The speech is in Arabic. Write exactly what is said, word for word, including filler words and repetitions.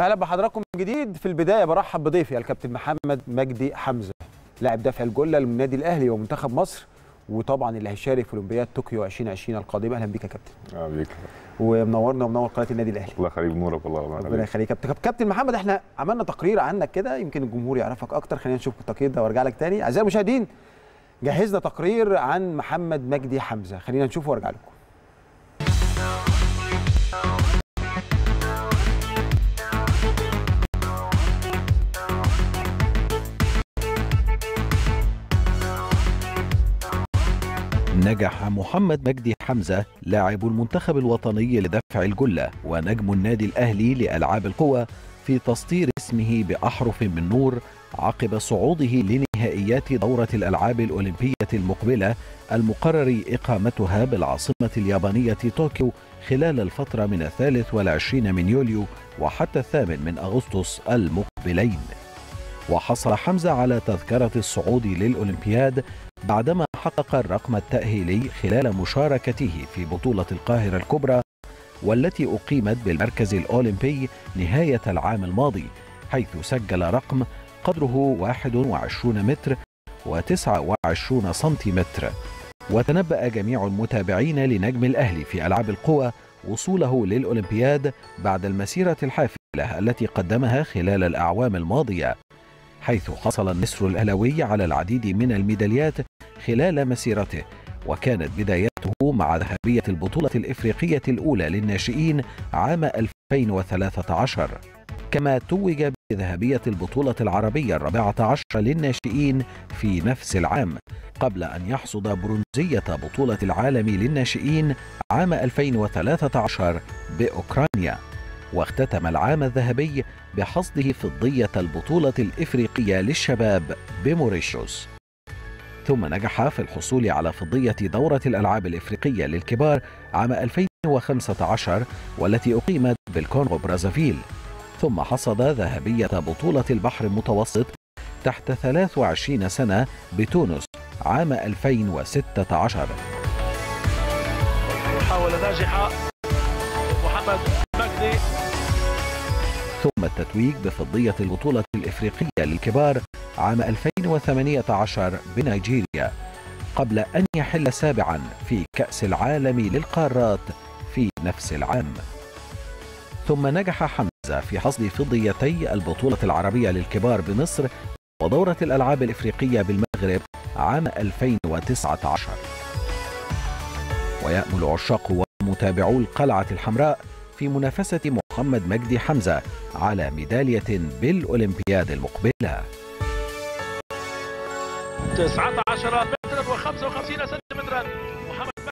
اهلا بحضراتكم من جديد. في البدايه برحب بضيفي الكابتن محمد مجدي حمزة، لاعب دافع الجله للنادي الاهلي ومنتخب مصر، وطبعا اللي هيشارك في اولمبياد طوكيو ألفين وعشرين القادمه. اهلا بيك يا كابتن. اهلا بيك ومنورنا ومنور قناه النادي الاهلي. الله يخليك، منورك والله. ربنا ربنا يخليك يا كابتن. كابتن محمد، احنا عملنا تقرير عنك كده، يمكن الجمهور يعرفك اكتر. خلينا نشوف التقرير ده وارجع لك تاني. اعزائي المشاهدين، جهزنا تقرير عن محمد مجدي حمزة، خلينا نشوفه وارجع لكم. نجح محمد مجدي حمزة لاعب المنتخب الوطني لدفع الجلة ونجم النادي الأهلي لألعاب القوى في تسطير اسمه بأحرف من نور عقب صعوده لنهائيات دورة الألعاب الأولمبية المقبلة المقرر إقامتها بالعاصمة اليابانية طوكيو خلال الفترة من الثالث والعشرين من يوليو وحتى الثامن من أغسطس المقبلين. وحصل حمزة على تذكرة الصعود للأولمبياد بعدما حقق الرقم التأهيلي خلال مشاركته في بطولة القاهرة الكبرى، والتي أقيمت بالمركز الأولمبي نهاية العام الماضي، حيث سجل رقم قدره واحد وعشرين متر وتسعة وعشرين سنتيمتر. وتنبأ جميع المتابعين لنجم الأهلي في ألعاب القوى وصوله للأولمبياد بعد المسيرة الحافلة التي قدمها خلال الأعوام الماضية، حيث حصل النسر الأهلاوي على العديد من الميداليات خلال مسيرته. وكانت بدايته مع ذهبية البطولة الإفريقية الأولى للناشئين عام ألفين وثلاثة عشر، كما توج بذهبية البطولة العربية الرابعة عشر للناشئين في نفس العام، قبل أن يحصد برونزية بطولة العالم للناشئين عام ألفين وثلاثة عشر بأوكرانيا. واختتم العام الذهبي بحصده فضية البطولة الإفريقية للشباب بموريشيوس، ثم نجح في الحصول على فضية دورة الألعاب الإفريقية للكبار عام ألفين وخمسة عشر والتي أقيمت بالكونغو برازافيل، ثم حصد ذهبية بطولة البحر المتوسط تحت ثلاث وعشرين سنة بتونس عام ألفين وستة عشر. محاولة ناجحة محمد مجدي. ثم التتويج بفضية البطولة الإفريقية للكبار عام ألفين وثمانية عشر بنيجيريا، قبل أن يحل سابعا في كأس العالم للقارات في نفس العام. ثم نجح حمزة في حصد فضيتي البطولة العربية للكبار بمصر ودورة الألعاب الإفريقية بالمغرب عام ألفين وتسعة عشر. ويأمل عشاق ومتابعو القلعة الحمراء في منافسة محمد مجدي حمزة على ميدالية بالأولمبياد المقبلة. تسعة عشر متر وخمسة وخمسين سنتيمتر.